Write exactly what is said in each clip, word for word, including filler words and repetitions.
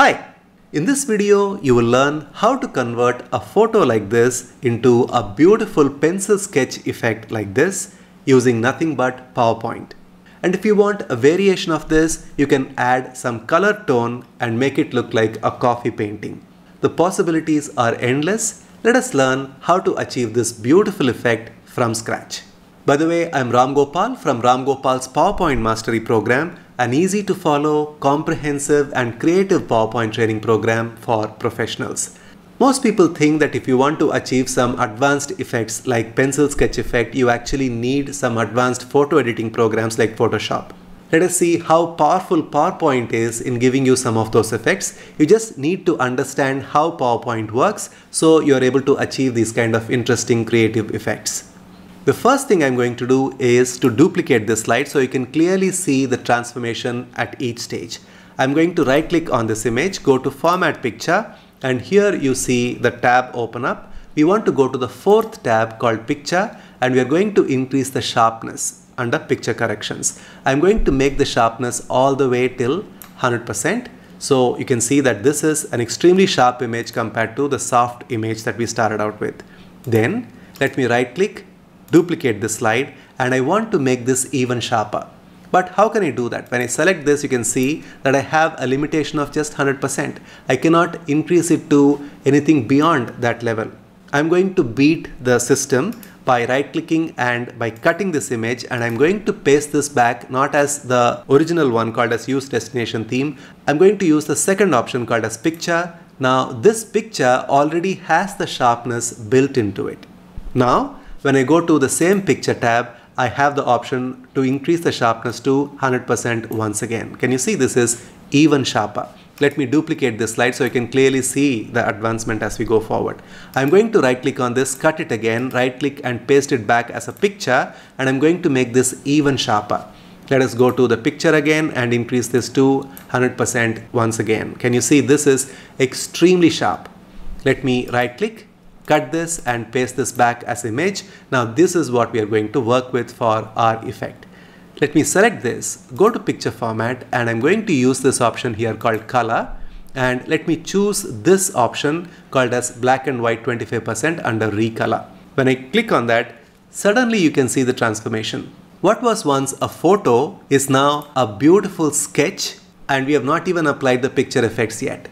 Hi! In this video, you will learn how to convert a photo like this into a beautiful pencil sketch effect like this using nothing but PowerPoint. And if you want a variation of this, you can add some color tone and make it look like a coffee painting. The possibilities are endless. Let us learn how to achieve this beautiful effect from scratch. By the way, I'm Ram Gopal from Ram Gopal's PowerPoint Mastery Program, an easy to follow, comprehensive and creative PowerPoint training program for professionals. Most people think that if you want to achieve some advanced effects like pencil sketch effect, you actually need some advanced photo editing programs like Photoshop. Let us see how powerful PowerPoint is in giving you some of those effects. You just need to understand how PowerPoint works so you're able to achieve these kind of interesting creative effects. The first thing I'm going to do is to duplicate this slide so you can clearly see the transformation at each stage. I'm going to right click on this image, go to Format Picture, and here you see the tab open up. We want to go to the fourth tab called Picture, and we are going to increase the sharpness under picture corrections. I'm going to make the sharpness all the way till one hundred percent. So you can see that this is an extremely sharp image compared to the soft image that we started out with. Then let me right click, duplicate this slide, and I want to make this even sharper. But how can I do that? When I select this, you can see that I have a limitation of just one hundred percent. I cannot increase it to anything beyond that level. I'm going to beat the system by right clicking and by cutting this image, and I'm going to paste this back, not as the original one called as Use Destination Theme. I'm going to use the second option called as Picture. Now this picture already has the sharpness built into it. Now when I go to the same Picture tab, I have the option to increase the sharpness to one hundred percent once again. Can you see this is even sharper? Let me duplicate this slide so you can clearly see the advancement as we go forward. I'm going to right click on this, cut it again, right click and paste it back as a picture, and I'm going to make this even sharper. Let us go to the picture again and increase this to one hundred percent once again. Can you see this is extremely sharp? Let me right click, cut this and paste this back as image. Now this is what we are going to work with for our effect. Let me select this, go to picture format, and I'm going to use this option here called color, and let me choose this option called as black and white twenty-five percent under recolor. When I click on that, suddenly you can see the transformation. What was once a photo is now a beautiful sketch, and we have not even applied the picture effects yet.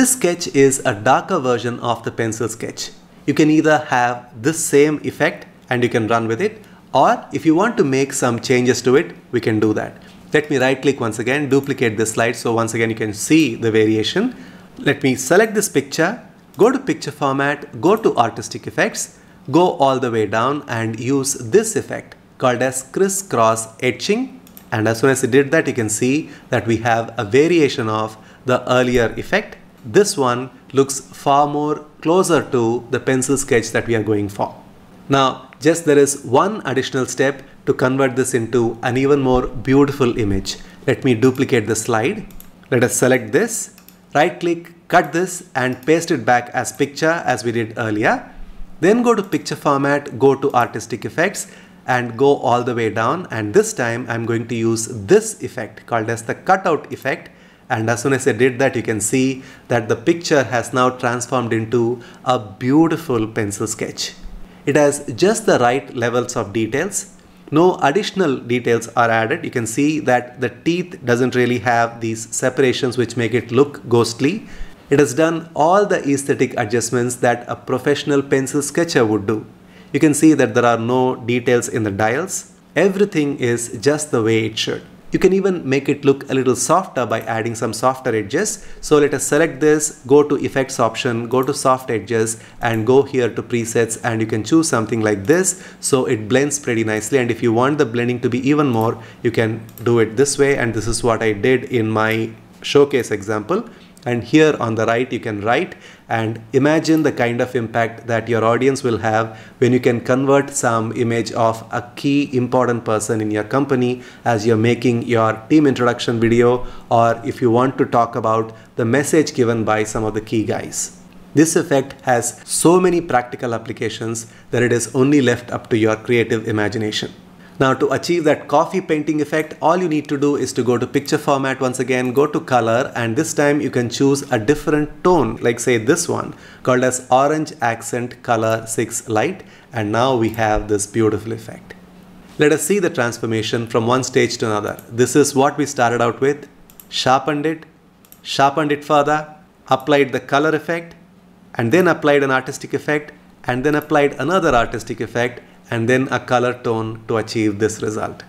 This sketch is a darker version of the pencil sketch. You can either have this same effect and you can run with it, or if you want to make some changes to it, we can do that. Let me right click once again, duplicate this slide so once again you can see the variation. Let me select this picture, go to picture format, go to artistic effects, go all the way down and use this effect called as crisscross etching. And as soon as I did that, you can see that we have a variation of the earlier effect. This one looks far more closer to the pencil sketch that we are going for. Now, just there is one additional step to convert this into an even more beautiful image. Let me duplicate the slide. Let us select this, right click, cut this and paste it back as picture as we did earlier. Then go to picture format, go to artistic effects and go all the way down. And this time I'm going to use this effect called as the cutout effect. And as soon as I did that, you can see that the picture has now transformed into a beautiful pencil sketch. It has just the right levels of details. No additional details are added. You can see that the teeth doesn't really have these separations which make it look ghostly. It has done all the aesthetic adjustments that a professional pencil sketcher would do. You can see that there are no details in the dials. Everything is just the way it should. You can even make it look a little softer by adding some softer edges. So let us select this, go to effects option, go to soft edges and go here to presets, and you can choose something like this. So it blends pretty nicely, and if you want the blending to be even more, you can do it this way, and this is what I did in my showcase example. And here on the right you can write, and imagine the kind of impact that your audience will have when you can convert some image of a key important person in your company as you're making your team introduction video, or if you want to talk about the message given by some of the key guys. This effect has so many practical applications that it is only left up to your creative imagination. Now to achieve that coffee painting effect, all you need to do is to go to picture format once again, go to color, and this time you can choose a different tone, like say this one called as Orange Accent Color six Light, and now we have this beautiful effect. Let us see the transformation from one stage to another. This is what we started out with, sharpened it, sharpened it further, applied the color effect, and then applied an artistic effect, and then applied another artistic effect, and then a color tone to achieve this result.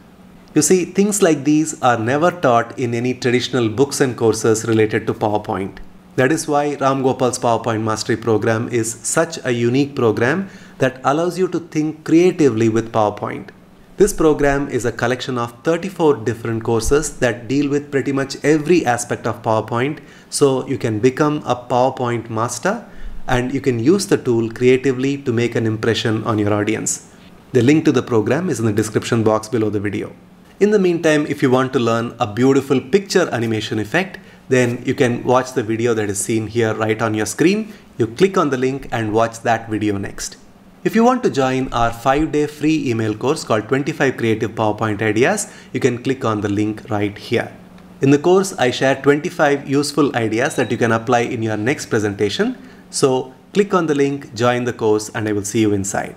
You see, things like these are never taught in any traditional books and courses related to PowerPoint. That is why Ram Gopal's PowerPoint Mastery Program is such a unique program that allows you to think creatively with PowerPoint. This program is a collection of thirty-four different courses that deal with pretty much every aspect of PowerPoint, so you can become a PowerPoint master and you can use the tool creatively to make an impression on your audience. The link to the program is in the description box below the video. In the meantime, if you want to learn a beautiful picture animation effect, then you can watch the video that is seen here right on your screen. You click on the link and watch that video next. If you want to join our five day free email course called twenty-five Creative PowerPoint Ideas, you can click on the link right here. In the course, I share twenty-five useful ideas that you can apply in your next presentation. So click on the link, join the course, and I will see you inside.